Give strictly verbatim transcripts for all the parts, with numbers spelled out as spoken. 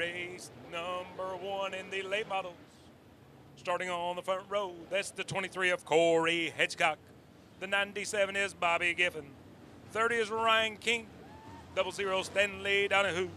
race number one in the late models. Starting on the front row, that's the twenty-three of Corey Hedgecock. The ninety-seven is Bobby Giffen. thirty is Ryan King. Double zero, Stanley Donahue.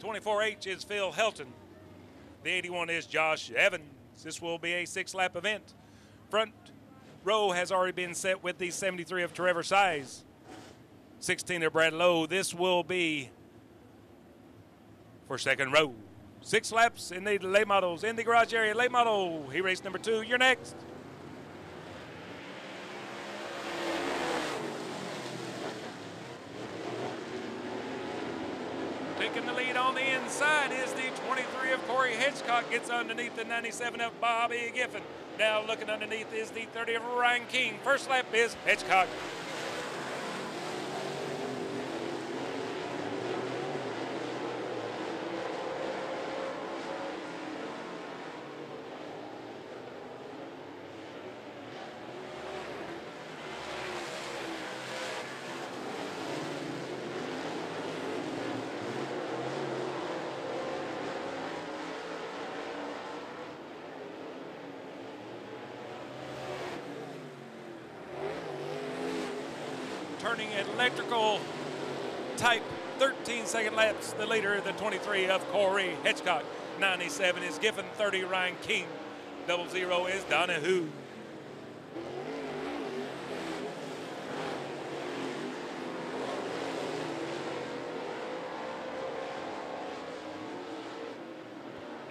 twenty-four H is Phil Helton. The eighty-one is Josh Evans. This will be a six-lap event. Front row has already been set with the seventy-three of Trevor Size. sixteen of Brad Lowe. This will be for second row. Six laps in the late models. In the garage area, late model. Heat race number two. You're next. Taking the lead on the inside is the twenty-three of Corey Hedgecock. Gets underneath the ninety-seven of Bobby Giffen. Now looking underneath is the thirty of Ryan King. First lap is Hedgecock. Turning electrical type, thirteen second laps. The leader, the twenty-three of Corey Hedgecock. ninety-seven is Giffen, thirty Ryan King. Double zero is Donahue.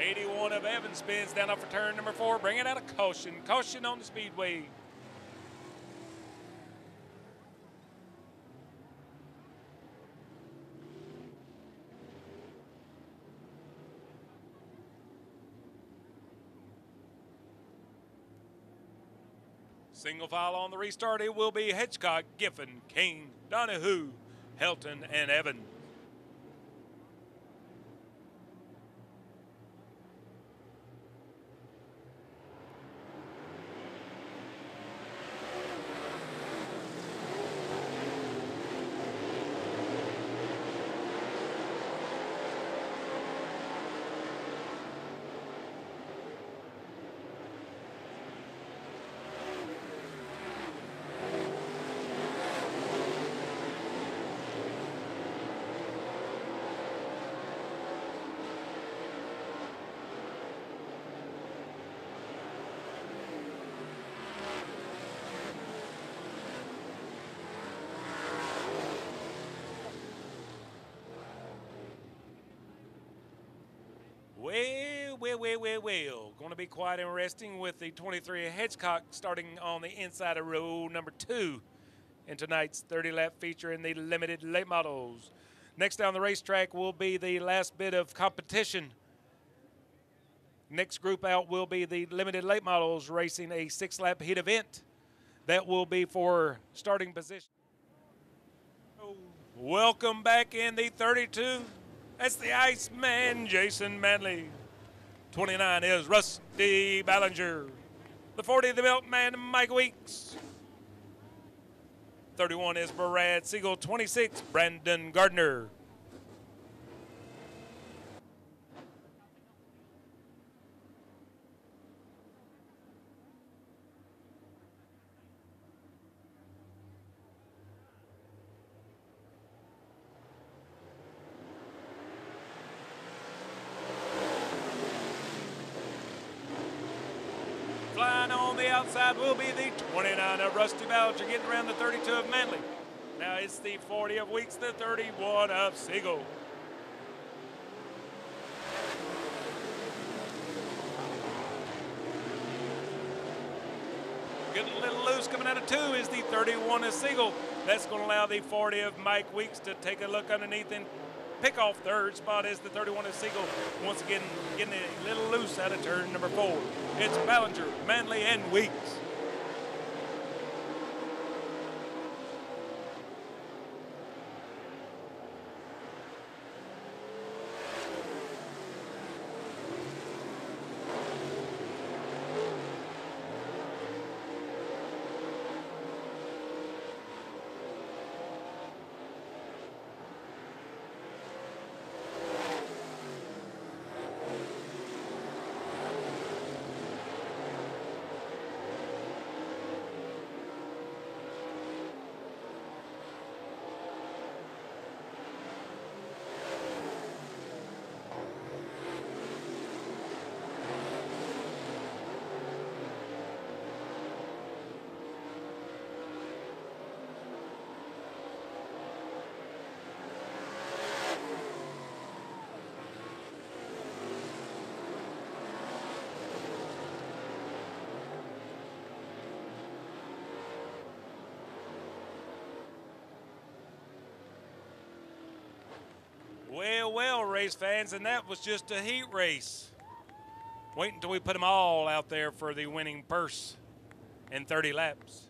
eighty-one of Evans spins down off for turn number four, bringing out a caution. Caution on the speedway. Single file on the restart. It will be Hedgecock, Giffen, King, Donahue, Helton, and Evans. Well, well, well, well, well. Going to be quite interesting with the twenty-three Hedgecock starting on the inside of row number two in tonight's thirty lap feature in the limited late models. Next down the racetrack will be the last bit of competition. Next group out will be the limited late models racing a six lap heat event. That will be for starting position. Welcome back in the thirty-two. That's the Iceman, Jason Manley. twenty-nine is Rusty Ballinger. The forty, the belt man, Mike Weeks. thirty-one is Brad Seigel. twenty-six, Brandon Gardner. On the outside will be the twenty-nine of Rusty Ballinger, getting around the thirty-two of Manley. Now it's the forty of Weeks, the thirty-one of Seigel. Getting a little loose coming out of two is the thirty-one of Seigel. That's going to allow the forty of Mike Weeks to take a look underneath and pick off third spot is the thirty-one of Seigel. Once again, getting a little loose out of turn number four. It's Ballinger, Manley, and Weeks. Well, well, race fans, and that was just a heat race. Wait until we put them all out there for the winning purse in thirty laps.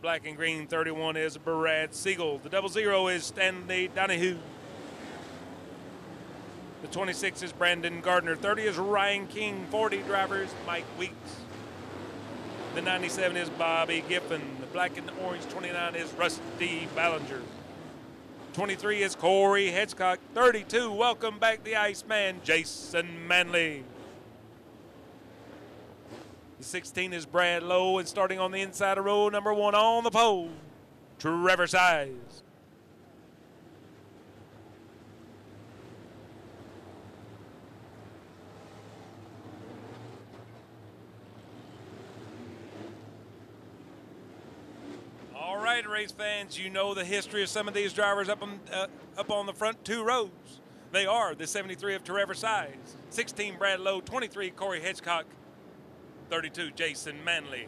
Black and green thirty-one is Brad Seigel. The double zero is Stanley Donahue. The twenty-six is Brandon Gardner. thirty is Ryan King. forty drivers Mike Weeks. The ninety-seven is Bobby Giffen. The black and orange twenty-nine is Rusty Ballinger. twenty-three is Corey Hedgecock. thirty-two, welcome back the Iceman, Jason Manley. The sixteen is Brad Lowe, and starting on the inside of row number one on the pole, Trevor Size. All right, race fans, you know the history of some of these drivers up on, uh, up on the front two rows. They are the seventy-three of Trevor Size, sixteen Brad Lowe, twenty-three Corey Hedgecock, thirty-two Jason Manley.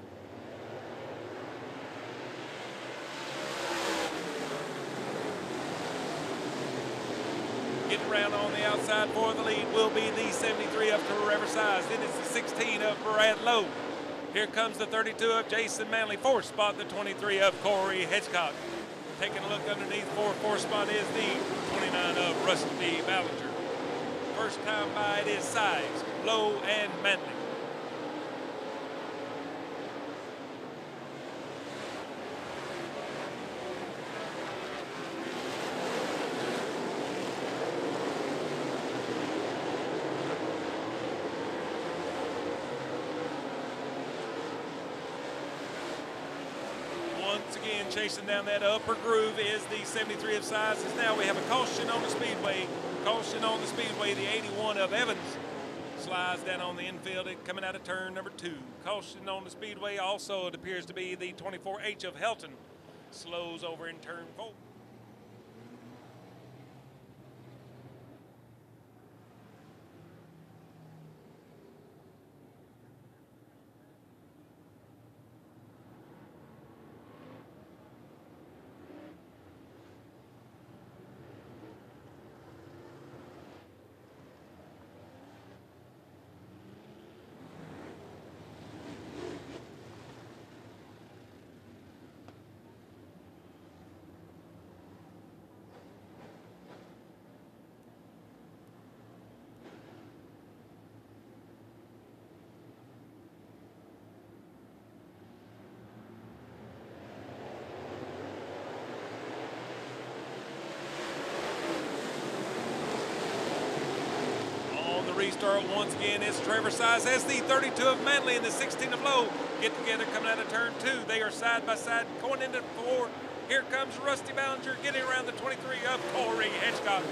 Getting around on the outside for the lead will be the seventy-three up to Trevor Size. Then it's the sixteen of Brad Lowe. Here comes the thirty-two of Jason Manley. Fourth spot, the twenty-three of Corey Hedgecock. Taking a look underneath for fourth spot is the twenty-nine of Rusty Ballinger. First time by it is Size, Lowe, and Manley. Once again, chasing down that upper groove is the seventy-three of Size. Now we have a caution on the speedway. Caution on the speedway, the eighty-one of Evans slides down on the infield and coming out of turn number two. Caution on the speedway also, it appears to be the twenty-four H of Helton. Slows over in turn four. Restart once again is Trevor Size as the thirty-two of Manley and the sixteen of Lowe get together coming out of turn two. They are side by side going into four. Here comes Rusty Ballinger getting around the twenty-three of Corey Hedgecock.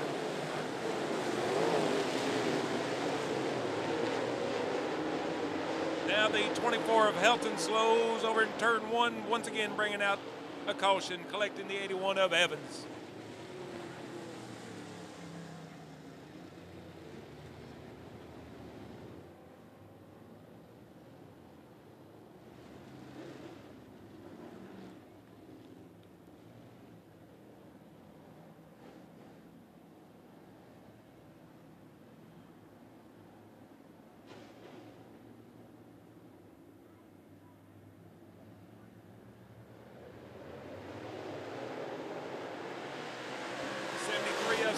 Now the twenty-four of Helton slows over in turn one, once again bringing out a caution, collecting the eighty-one of Evans.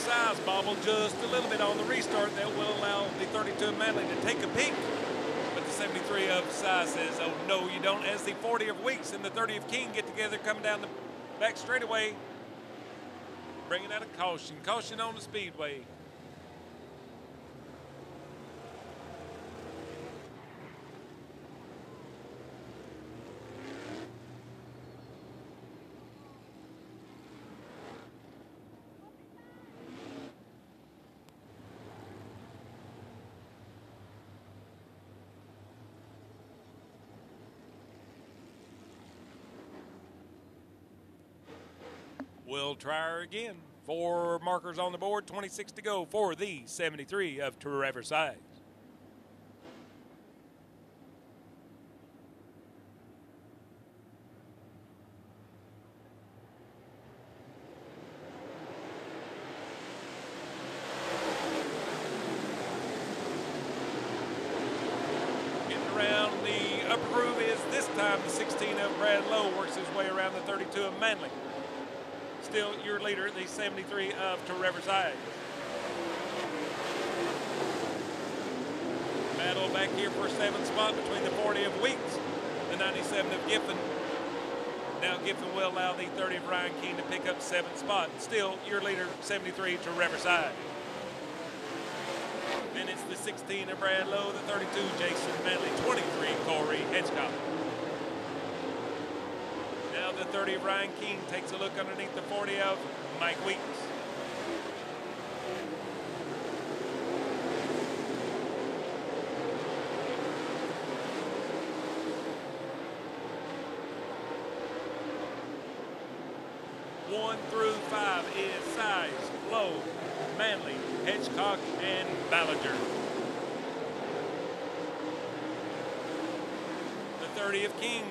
Size bobbled just a little bit on the restart. That will allow the thirty-two of Manley to take a peek, but the seventy-three of Size says, oh no you don't, as the forty of Weeks and the thirty of King get together coming down the back straightaway, bringing out a caution. Caution on the speedway. We'll try her again. Four markers on the board, twenty-six to go for the seventy-three of Trevor Size. Getting around the upper groove is this time the sixteen of Brad Lowe works his way around the thirty-two of Manley. Still your leader, the seventy-three of Trevor Size. Battle back here for seventh spot between the forty of Weeks, the ninety-seven of Giffen. Now Giffen will allow the thirty of Ryan King to pick up seventh spot. Still your leader, seventy-three, Trevor Size. Then it's the sixteen of Brad Lowe, the thirty-two, Jason Manley, twenty-three, Corey Hedgecock. The thirty of Ryan King takes a look underneath the forty of Mike Weeks. One through five is Size, Lowe, Manley, Hedgecock, and Ballinger. The thirty of King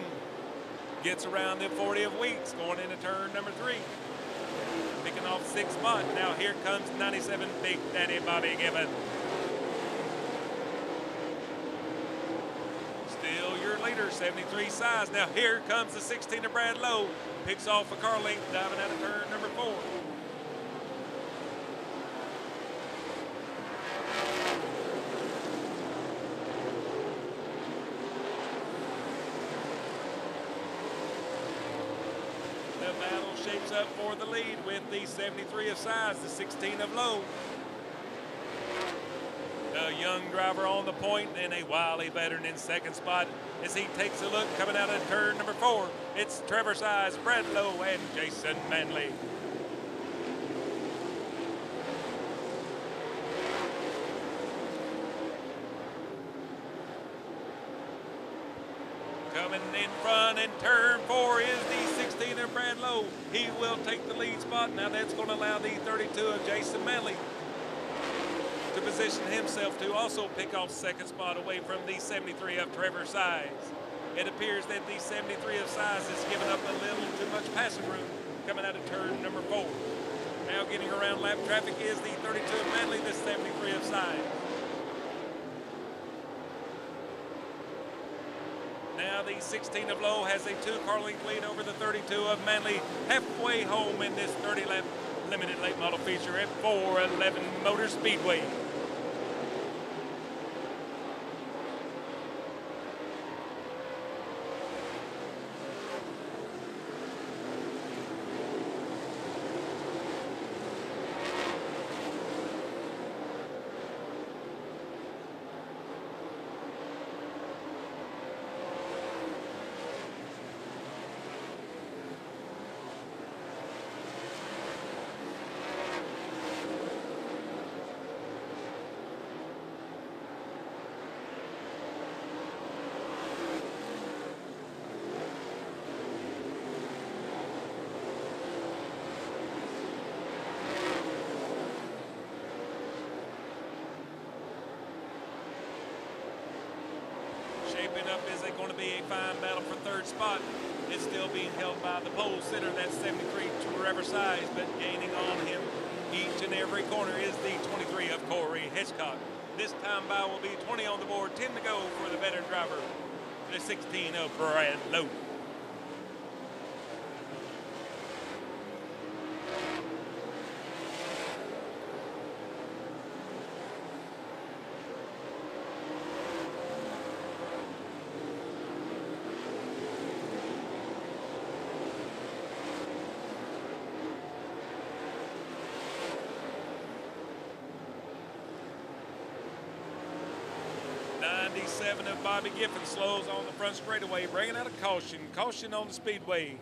gets around the forty of Weeks, going into turn number three. Picking off six spots. Now here comes ninety-seven, Big Daddy Bobby Giffen. Still your leader, seventy-three Size. Now here comes the sixteen of Brad Lowe. Picks off a car length, diving out of turn number four. The battle shapes up for the lead with the seventy-three of Size, the sixteen of Lowe. A young driver on the point and a wily veteran in second spot as he takes a look coming out of turn number four. It's Trevor Size, Brad Lowe, and Jason Manley. Coming in front in turn four is the sixteen of Brad Lowe. He will take the lead spot. Now that's going to allow the thirty-two of Jason Manley to position himself to also pick off second spot away from the seventy-three of Trevor Size. It appears that the seventy-three of Size has given up a little too much passing room coming out of turn number four. Now getting around lap traffic is the thirty-two of Manley, the seventy-three of Size. Now the sixteen of Lowe has a two-car length lead over the thirty-two of Manley, halfway home in this thirty-lap limited late model feature at four eleven Motor Speedway. Up is it going to be a fine battle for third spot. It's still being held by the pole sitter, that's seventy-three Trevor Size, but gaining on him each and every corner is the twenty-three of Corey Hedgecock. This time by will be twenty on the board, ten to go for the veteran driver, the sixteen of Brad Lowe. ninety-seven of Bobby Giffen slows on the front straightaway, bringing out a caution. Caution on the speedway.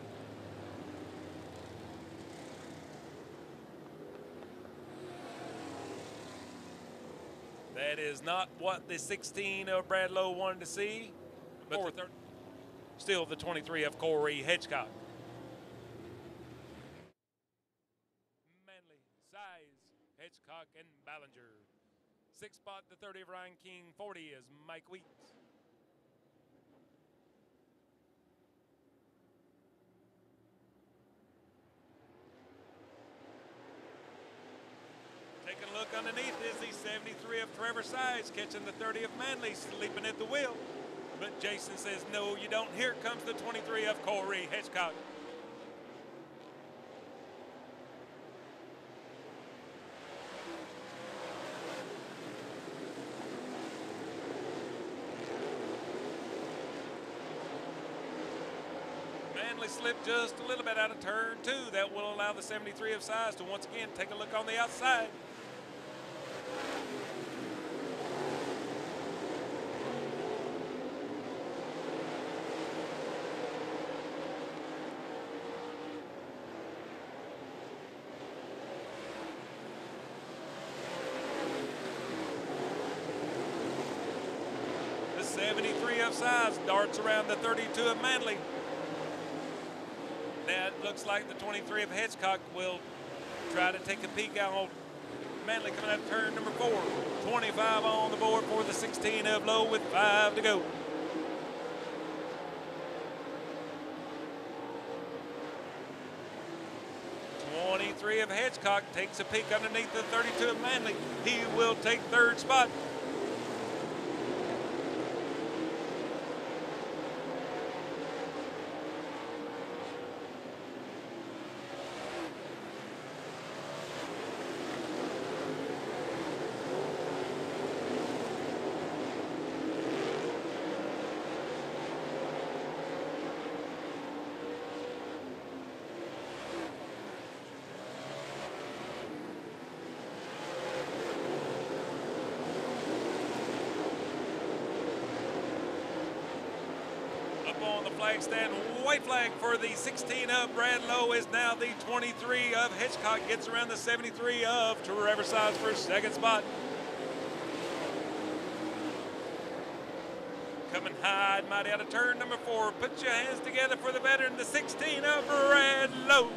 That is not what the sixteen of Brad Lowe wanted to see, but the still the twenty-three of Corey Hedgecock. Manley Hedgecock and Ballinger. Sixth spot, the thirty of Ryan King. forty is Mike Weeks. Taking a look underneath is the seventy-three of Trevor Size, catching the thirty of Manley, sleeping at the wheel. But Jason says, no, you don't. Here comes the twenty-three of Corey Hedgecock. Manley slipped just a little bit out of turn two. That will allow the seventy-three of Size to once again take a look on the outside. seventy-three of Size darts around the thirty-two of Manley. Now it looks like the twenty-three of Hedgecock will try to take a peek out on Manley coming up turn number four. twenty-five on the board for the sixteen of Lowe with five to go. twenty-three of Hedgecock takes a peek underneath the thirty-two of Manley. He will take third spot. On the flag stand, white flag for the sixteen of Brad Lowe is now the twenty-three of Hedgecock, gets around the seventy-three of Trevor Size for second spot. Coming high and mighty out of turn number four. Put your hands together for the veteran, the sixteen of Brad Lowe.